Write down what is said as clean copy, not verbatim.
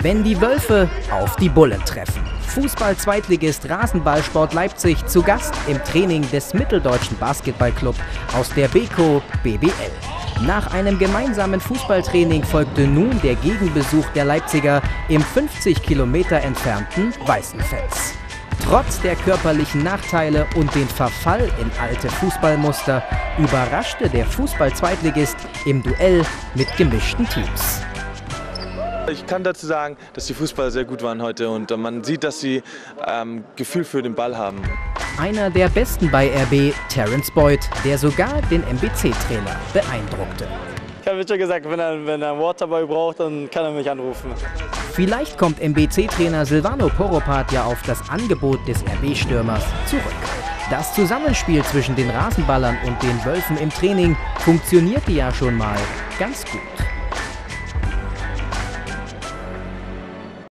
Wenn die Wölfe auf die Bullen treffen. Fußball-Zweitligist Rasenballsport Leipzig zu Gast im Training des mitteldeutschen Basketballclub aus der Beko BBL. Nach einem gemeinsamen Fußballtraining folgte nun der Gegenbesuch der Leipziger im 50 Kilometer entfernten Weißenfels. Trotz der körperlichen Nachteile und den Verfall in alte Fußballmuster überraschte der Fußball-Zweitligist im Duell mit gemischten Teams. Ich kann dazu sagen, dass die Fußballer sehr gut waren heute und man sieht, dass sie Gefühl für den Ball haben. Einer der Besten bei RB, Terence Boyd, der sogar den MBC-Trainer beeindruckte. Ich habe schon gesagt, wenn er einen Waterboy braucht, dann kann er mich anrufen. Vielleicht kommt MBC-Trainer Silvano Poropat ja auf das Angebot des RB-Stürmers zurück. Das Zusammenspiel zwischen den Rasenballern und den Wölfen im Training funktionierte ja schon mal ganz gut.